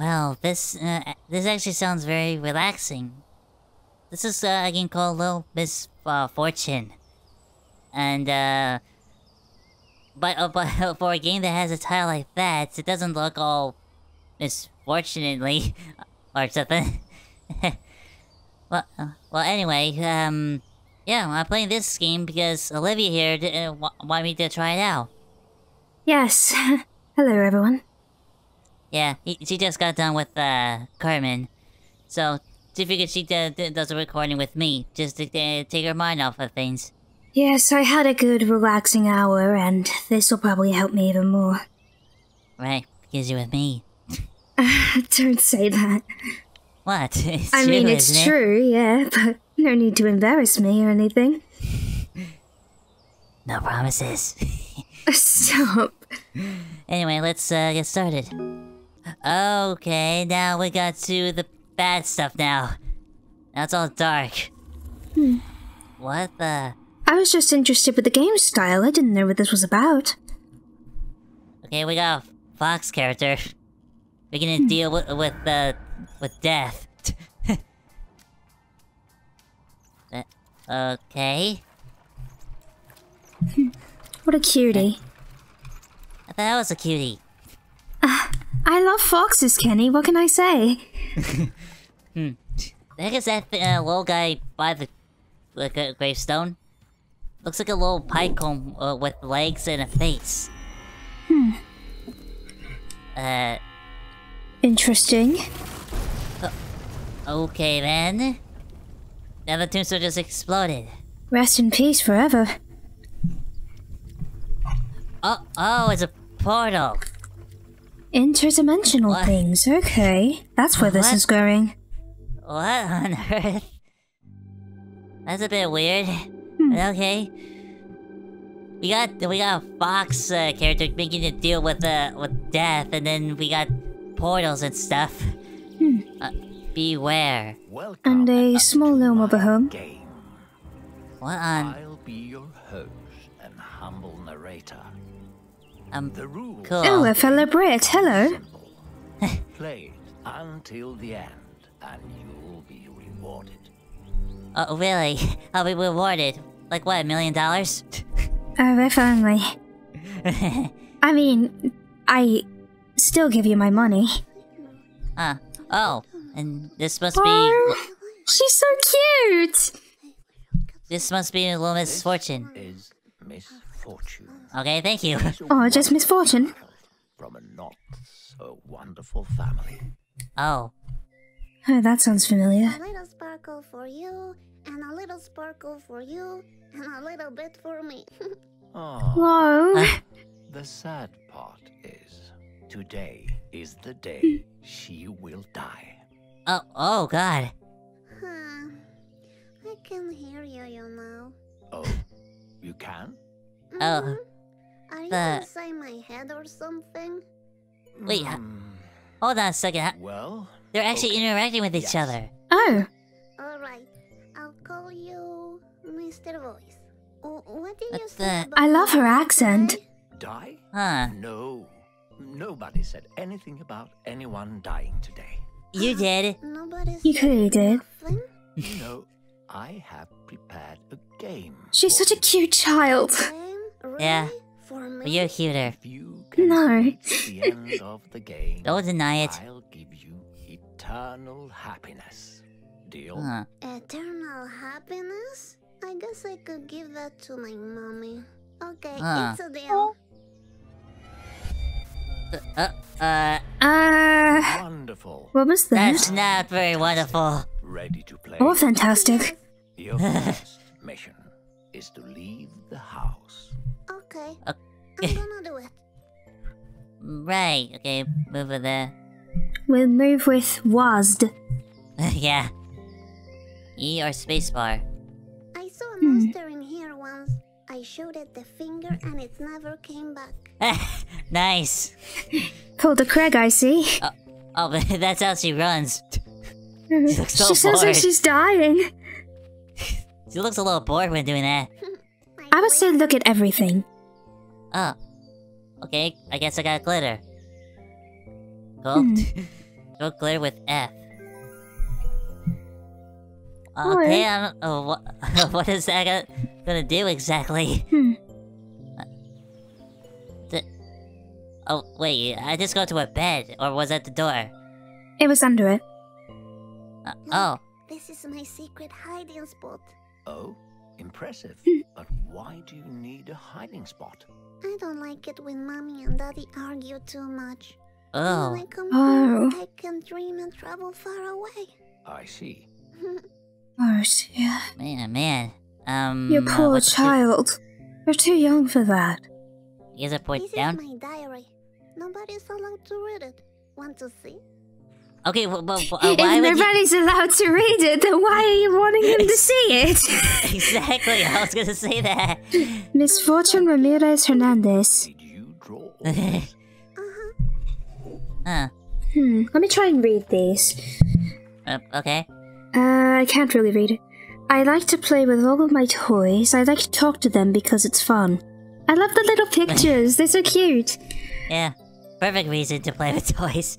Wow, this actually sounds very relaxing. This is a game called Little Misfortune, and but for a game that has a title like that, it doesn't look all misfortunately or something. Well, anyway, yeah, I'm playing this game because Olivia here didn't want me to try it out. Yes. Hello, everyone. Yeah, she just got done with Carmen, so she figured she does a recording with me, just to take her mind off of things. Yes, I had a good relaxing hour, and this will probably help me even more. Right, because you're with me. Don't say that. What? It's I true, mean, it's isn't true, it? Yeah, but no need to embarrass me or anything. No promises. Stop. Anyway, let's get started. Okay, now we got to the bad stuff now. Now it's all dark. Hmm. What the? I was just interested with the game style. I didn't know what this was about. Okay, we got a fox character. We're gonna deal with death. Okay. What a cutie. I thought that was a cutie. I love foxes, Kenny. What can I say? The heck is that little guy by the gravestone? Looks like a little pinecone with legs and a face. Hmm. Interesting. Okay, then. Now the tombstone just exploded. Rest in peace forever. Oh, it's a portal. Interdimensional what? Things, okay. That's where this is going. What on earth? That's a bit weird. But okay. We got a fox character making a deal with death, and then we got portals and stuff. Beware. Welcome and a small gnome of a home. Game. What on? I'll be your host and humble narrator. The rules. Cool. Oh, a fellow Brit. Hello. Play until the end, and you'll be rewarded. Oh, really? I'll be rewarded? Like what? $1 million? Oh, if only. I mean, I still give you my money. Oh, and this must be. She's so cute. This must be a little misfortune. Is misfortune. Okay, thank you. Oh, just misfortune. From a not so wonderful family. Oh. Oh, that sounds familiar. A little sparkle for you, and a little sparkle for you, and a little bit for me. Oh. Whoa. The sad part is, today is the day she will die. Oh, God. Huh. I can hear you, you know. Oh, you can? Oh. Are you inside my head or something? Wait, hold on a second. Well, they're actually interacting with each other. Oh. All right, I'll call you Mr. Voice. What do you say? I love her accent. Die? Huh? No, nobody said anything about anyone dying today. You did. Nobody. You clearly did. You know, I have prepared a game. She's such a cute child. Really? Yeah, you're cuter. You no. The end of the game, don't deny it. I'll give you eternal happiness. Deal? Eternal happiness? I guess I could give that to my mommy. Okay, it's a deal. Wonderful. What was that? That's not very wonderful. Ready to play? Oh, fantastic. Your first mission is to leave the house. Okay. I'm gonna do it. Right. Okay. Move over there. We'll move with WASD. Yeah. E or spacebar. I saw a monster in here once. I showed it the finger and it never came back. Nice. Pulled a Craig, I see. Oh, but that's how she runs. She looks so bored. She sounds like she's dying. She looks a little bored when doing that. I would say look at everything. Oh. Okay, I guess I got glitter. Cool. Juggler with F. Okay, I don't know what is that gonna do exactly? Oh, wait, I just go to a bed, or was that the door? It was under it. Look, this is my secret hiding spot. Oh, impressive. But why do you need a hiding spot? I don't like it when Mommy and Daddy argue too much. Oh. When I come home, I can dream and travel far away. I see. Oh, yeah. Man. You poor child. You're too young for that. Is it point down? This is my diary. Nobody's allowed to read it. Want to see? Okay, well, why if nobody's allowed to read it, then why are you wanting him to see it? Exactly, I was gonna say that. Miss Fortune Ramirez Hernandez. Did you draw? Let me try and read these. Okay. I can't really read it. I like to play with all of my toys. I like to talk to them because it's fun. I love the little pictures. They're so cute. Yeah, perfect reason to play with toys.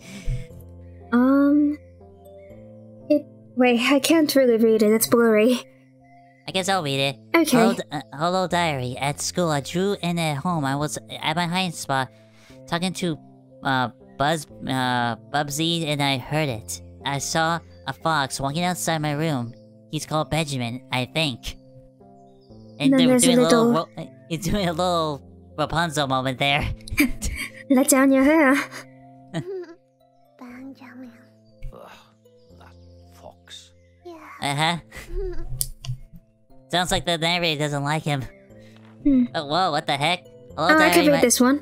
Wait, I can't really read it. It's blurry. I guess I'll read it. Okay. Hello, diary. At school, I drew, and at home, I was at my hiding spot, talking to Bubsy, and I heard it. I saw a fox walking outside my room. He's called Benjamin, I think. And they were doing a little Rapunzel moment there. Let down your hair. Benjamin. That fox. Yeah. Sounds like the narrator doesn't like him. Oh, whoa! What the heck? Hello, diary, I can read this one.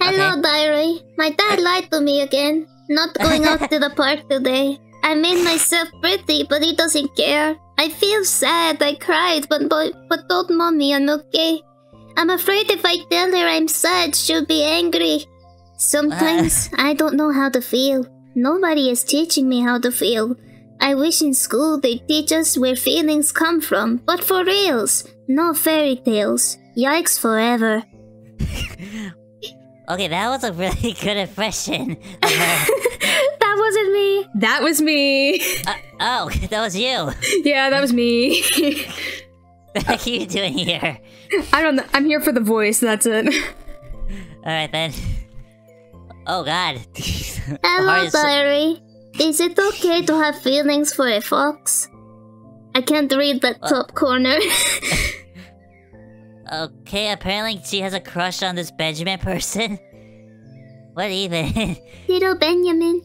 Hello, diary. My dad lied to me again. Not going out to the park today. I made myself pretty, but he doesn't care. I feel sad. I cried, but told Mommy I'm okay. I'm afraid if I tell her I'm sad, she'll be angry. Sometimes I don't know how to feel. Nobody is teaching me how to feel. I wish in school they'd teach us where feelings come from, but for reals, no fairy tales. Yikes forever. Okay, that was a really good impression. That wasn't me. That was me. Oh, that was you. Yeah, that was me. What are you doing here? I don't know. I'm here for the voice. That's it. All right then. Oh God. Hello, diary. Is it okay to have feelings for a fox? I can't read that top corner. Okay, apparently she has a crush on this Benjamin person. What even? Little Benjamin.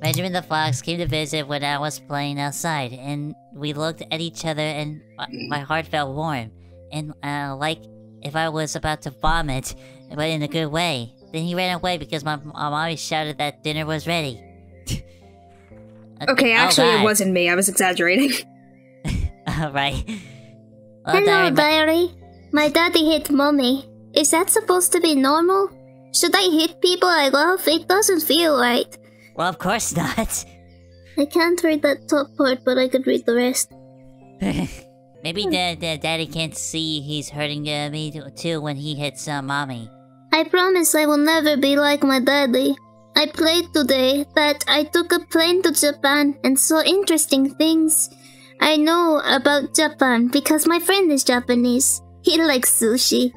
Benjamin the fox came to visit when I was playing outside, and we looked at each other, and my heart felt warm, and like if I was about to vomit, but in a good way. Then he ran away because my mommy shouted that dinner was ready. Okay, actually it wasn't me. I was exaggerating. Alright. Well, hello, diary. My daddy hit Mommy. Is that supposed to be normal? Should I hit people I love? It doesn't feel right. Well, of course not. I can't read that top part, but I could read the rest. Maybe Daddy can't see he's hurting me too when he hits Mommy. I promise I will never be like my daddy. I played today, but I took a plane to Japan and saw interesting things. I know about Japan because my friend is Japanese. He likes sushi.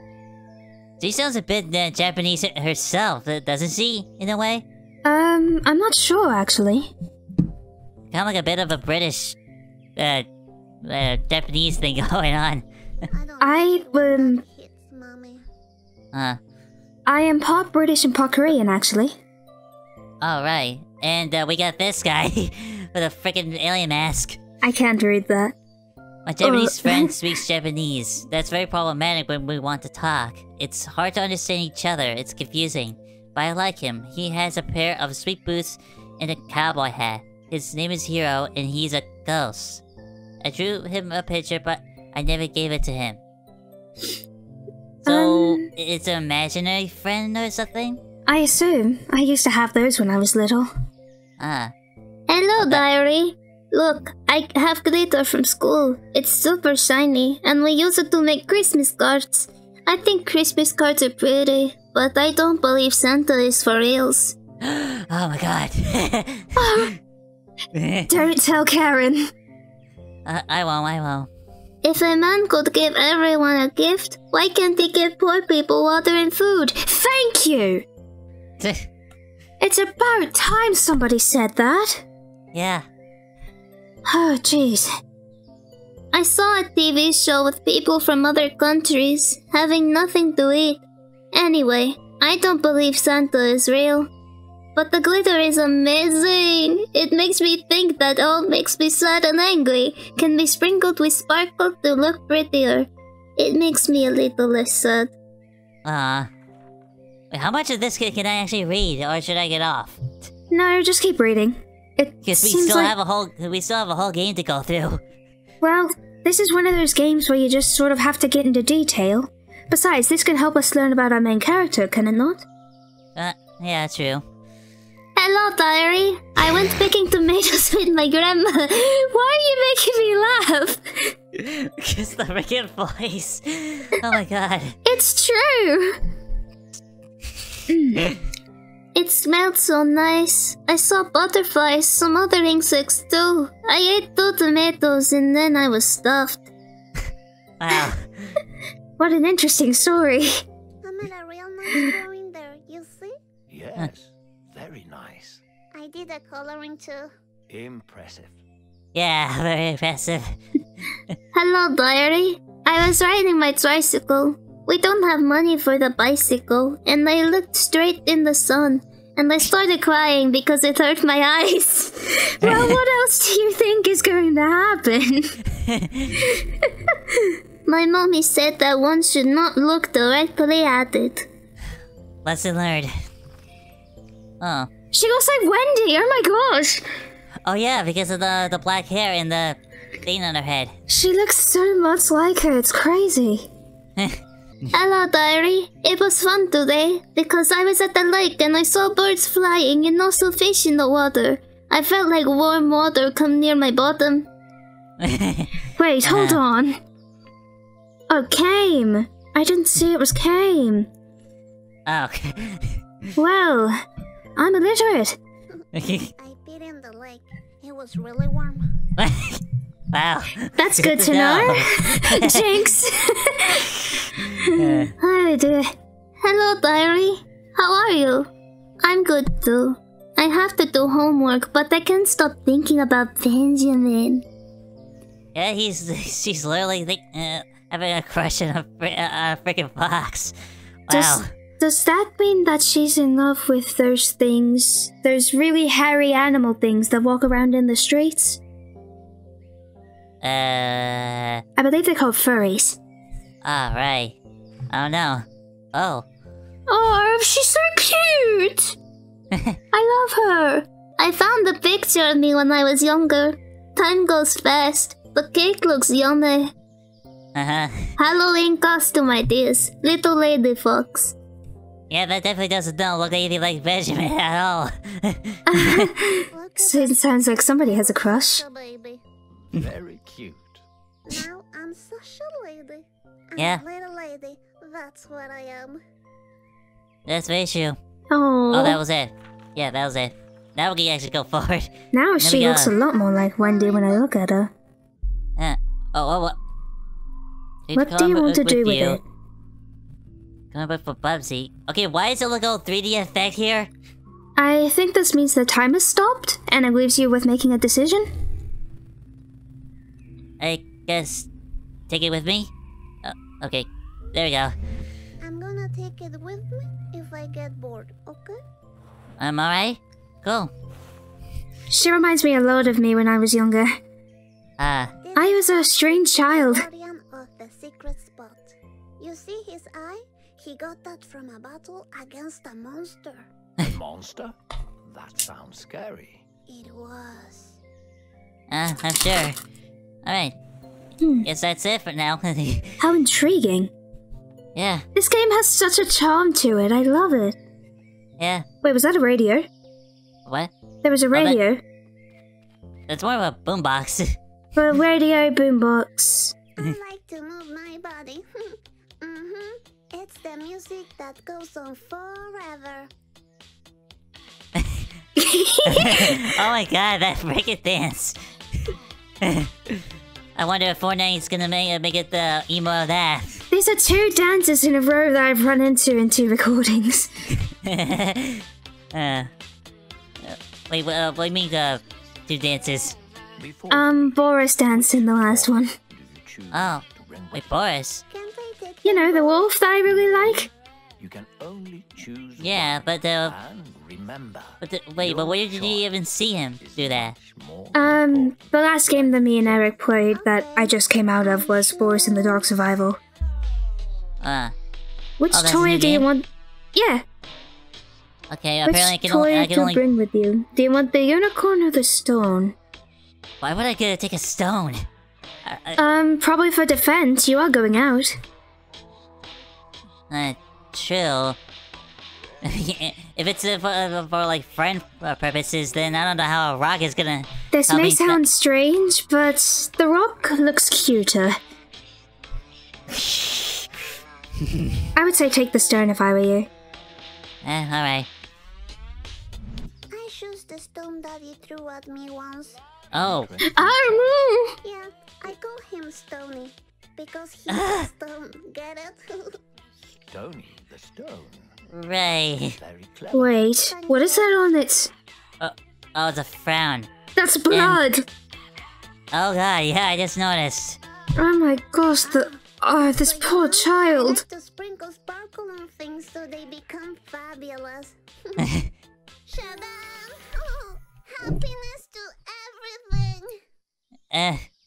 She sounds a bit Japanese herself, doesn't she, in a way? I'm not sure, actually. Kind of like a bit of a British, Japanese thing going on. I am part British and part Korean, actually. Alright, and we got this guy with a freaking alien mask. I can't read that. My Japanese friend speaks Japanese. That's very problematic when we want to talk. It's hard to understand each other. It's confusing. But I like him. He has a pair of sweet boots and a cowboy hat. His name is Hiro, and he's a ghost. I drew him a picture, but I never gave it to him. So, it's an imaginary friend or something? I assume. I used to have those when I was little. Hello, diary. Look, I have glitter from school. It's super shiny, and we use it to make Christmas cards. I think Christmas cards are pretty, but I don't believe Santa is for reals. Oh my god. Oh. Don't tell Karen. I won't. If a man could give everyone a gift, why can't they give poor people water and food? Thank you! It's about time somebody said that. Yeah. Oh, jeez. I saw a TV show with people from other countries having nothing to eat. Anyway, I don't believe Santa is real. But the glitter is amazing! It makes me think that all makes me sad and angry can be sprinkled with sparkle to look prettier. It makes me a little less sad. Wait, how much of this can I actually read, or should I get off? No, just keep reading. Because we still have a whole game to go through. Well, this is one of those games where you just sort of have to get into detail. Besides, this can help us learn about our main character, can it not? Yeah, true. Hello, diary. I went picking tomatoes with my grandma. Why are you making me laugh? Because the freaking voice. Oh my god. It's true. It smelled so nice. I saw butterflies, some other insects too. I ate 2 tomatoes and then I was stuffed. Wow. What an interesting story. I'm at a real nice drawing there, you see? Yes, very nice. I did the coloring too. Impressive. Yeah, very impressive. Hello, diary. I was riding my tricycle. We don't have money for the bicycle, and I looked straight in the sun, and I started crying because it hurt my eyes. Well, what else do you think is going to happen? My mommy said that one should not look directly at it. Lesson learned. Oh. She looks like Wendy, oh my gosh! Oh yeah, because of the black hair and the thing on her head. She looks so much like her, it's crazy. Hello, diary. It was fun today, because I was at the lake and I saw birds flying and also fish in the water. I felt like warm water come near my bottom. Wait, hold on. Oh, came. I didn't see it was came. Oh. Well, I'm illiterate. I peed in the lake. It was really warm. Wow. That's good to know. Jinx. Oh dear. Hello, diary. How are you? I'm good too. I have to do homework, but I can't stop thinking about Benjamin. Yeah, she's literally having a crush on a freaking fox. Wow. Does that mean that she's in love with those things? Those really hairy animal things that walk around in the streets? I believe they're called furries. Ah, right. Oh no. Oh. Oh, she's so cute! I love her! I found a picture of me when I was younger. Time goes fast. The cake looks yummy. Uh-huh. Halloween costume ideas. Little lady fox. Yeah, that definitely doesn't look anything like Benjamin at all. So it sounds like somebody has a crush. Very cute. Now I'm such a lady. I'm a little lady. That's what I am. That's very true. Oh, that was it. Yeah, that was it. Now we can actually go forward. Now she looks a lot more like Wendy when I look at her. What do you want to do with it? Come up for Bubsy. Okay, why is it look all 3D effect here? I think this means the time has stopped, and it leaves you with making a decision. I guess take it with me? Oh, okay, there we go. I'm gonna take it with me if I get bored, okay? Alright. Cool. She reminds me a lot of me when I was younger. I was a strange child. Guardian of the secret spot. You see his eye? He got that from a battle against a monster. A monster? That sounds scary. It was. I'm sure. Alright. Guess that's it for now. How intriguing. Yeah. This game has such a charm to it. I love it. Yeah. Wait, was that a radio? What? There was a radio. Oh, that's more of a boombox. A radio boombox. I like to move my body. It's the music that goes on forever. Oh my god, that breaking dance. I wonder if Fortnite is gonna make it the emo of that. These are two dances in a row that I've run into in two recordings. Wait, what do you mean, two dances? Boris danced in the last one. Oh, wait, Boris? You know, the wolf that I really like? You can only choose but where did you even see him do that? The last game that me and Eric played that I just came out of was Force in the Dark Survival. Which toy do you want? Yeah. Okay, apparently Which toy I can only bring with you? Do you want the unicorn or the stone? Why would I take a stone? Probably for defense. You are going out. Chill. If it's for like friend purposes, then I don't know how a rock is gonna. This may sound strange, but the rock looks cuter. I would say take the stone if I were you. Alright. I choose the stone that you threw at me once. Oh. Oh no! Yeah, I call him Stony because he's a stone. Get it? Stony the stone. Right. Wait, what is that on it? Oh, it's a frown. That's blood! Oh god, yeah, I just noticed. Oh my gosh, this poor child. To sprinkle sparkle on things so they become fabulous. Shabam! Oh, happiness to everything!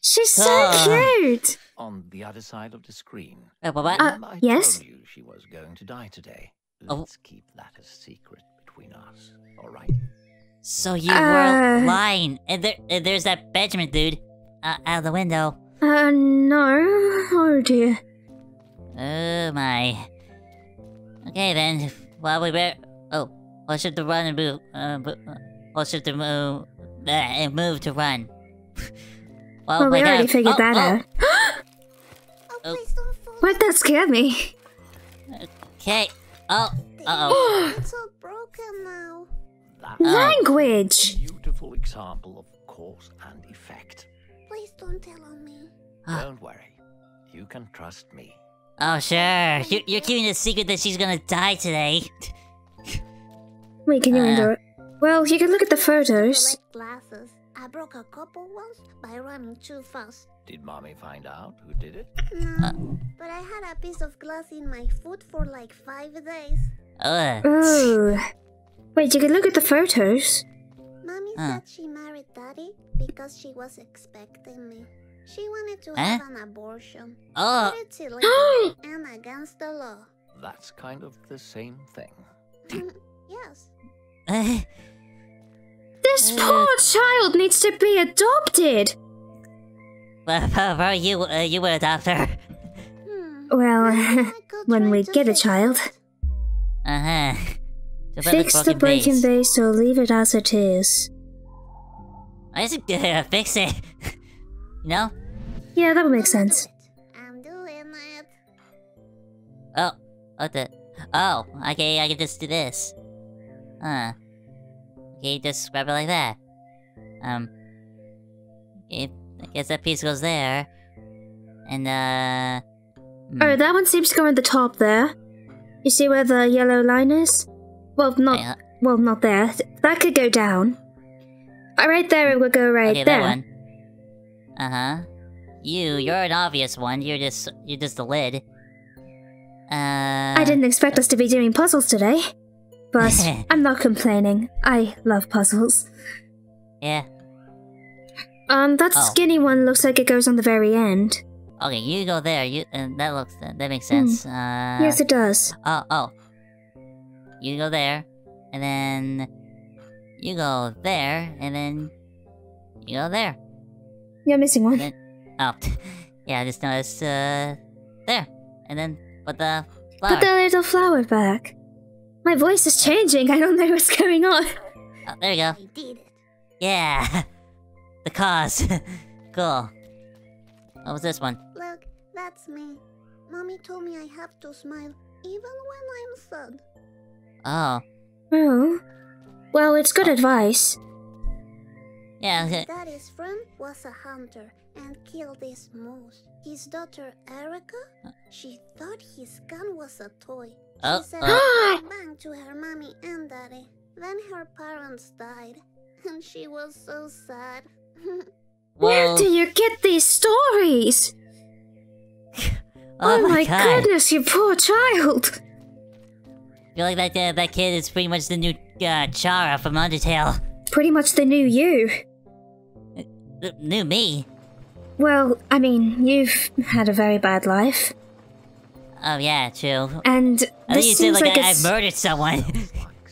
She's so cute! On the other side of the screen. Yes? I told you she was going to die today. Let's keep that a secret between us, alright? So you were lying, and there's that Benjamin dude out of the window. No. Oh dear. Oh my. Okay then. Well, we better. Oh, I'll shift to run and move. I'll shift to move and move to run. Well, we already figured that out. Oh. What? That scared me. Okay. Oh, uh-oh. It's all broken now. Language! Beautiful example of cause and effect. Please don't tell on me. Don't worry. You can trust me. Oh, sure. You're keeping the secret that she's gonna die today. Wait, can you endure it? Well, you can look at the photos. Glasses. I broke a couple once by running too fast. Did mommy find out who did it? No, but I had a piece of glass in my foot for like 5 days. Oh. Wait, you can look at the photos. Mommy said she married Daddy because she was expecting me. She wanted to have an abortion. Oh. And against the law. That's kind of the same thing. Yes. This poor child needs to be adopted. Well, you were a doctor. Well, when we get a child. Fix the broken base or leave it as it is. I just fix it. You know? Yeah, that would make sense. I'm doing it. Oh, what the? Oh, okay, I can just do this. Okay, just grab it like that. Okay. I guess that piece goes there. And, oh, that one seems to go in the top there. You see where the yellow line is? Well, not there. That could go down. Right there, it would go right there. That one. You're an obvious one. You're just the lid. I didn't expect us to be doing puzzles today. But I'm not complaining. I love puzzles. Yeah. That skinny one looks like it goes on the very end. Okay, you go there. That makes sense. Yes, it does. Oh. You go there, and then you go there, and then you go there. You're missing one. Yeah, I just noticed. There, and then put the little flower back. My voice is changing. I don't know what's going on. Oh, there you go. I did it. Yeah. The cause. Cool. What was this one? Look, that's me. Mommy told me I have to smile even when I'm sad. Oh. Well, it's good advice. Yeah. That his friend was a hunter and killed this moose. His daughter Erica, she thought his gun was a toy. She said bang to her mommy and daddy. Then her parents died, and she was so sad. Where do you get these stories? Oh my goodness, you poor child! I feel like that kid is pretty much the new Chara from Undertale. Pretty much the new you. New me? Well, I mean, you've had a very bad life. Oh yeah, true. And this seems like I murdered someone.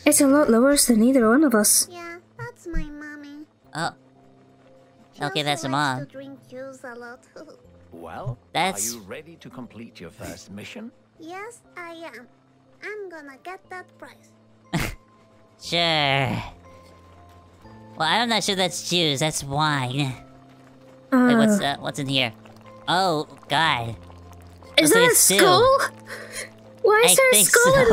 It's a lot worse than either one of us. Yeah, that's my mommy. Oh. Okay, that's a mom. Well, are you ready to complete your first mission? Yes, I am. I'm gonna get that prize. Sure. Well, I'm not sure that's juice. That's wine. Wait, what's in here? Oh God. Is that a skull? Why is there a skull in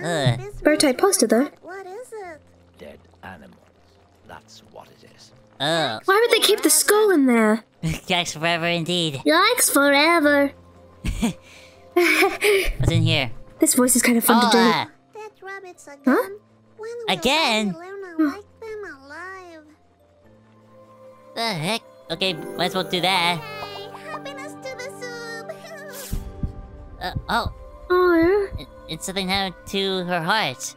there? Bird-type poster though. What is it? Dead animals. That's what it is. Oh. Why would they keep the skull in there? Yikes forever indeed. Yikes forever. What's in here? This voice is kind of fun to do. Dead rabbits again. Huh? When will we learn to like them alive? The heck? Okay, might as well do that. Yay, happiness to the soup. It's something happened to her heart.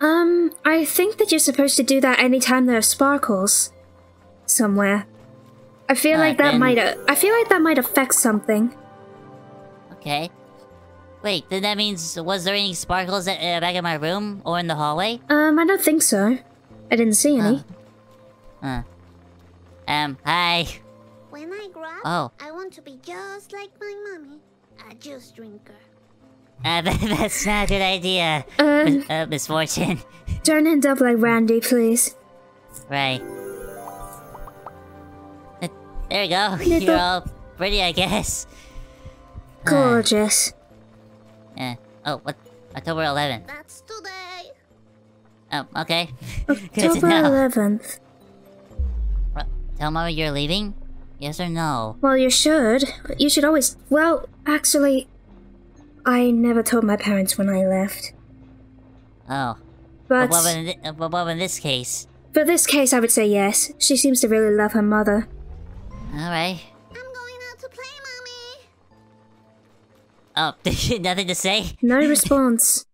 I think that you're supposed to do that anytime there are sparkles somewhere. I feel like that might affect something. Okay. Wait, then that means was there any sparkles at, back in my room or in the hallway? I don't think so. I didn't see any. Hi. When I grow up, I want to be just like my mommy, a juice drinker. That's not a good idea, Miss Fortune. Don't end up like Randy, please. Right. There we go. You're all pretty, I guess. Gorgeous. Oh, what? October 11th. That's today. Oh, okay. October 11th. Tell Mama you're leaving? Yes or no? Well, you should. You should always... Well, actually... I never told my parents when I left. Oh. But what in this case? For this case, I would say yes. She seems to really love her mother. Alright. I'm going out to play, Mommy! Oh, nothing to say? No response.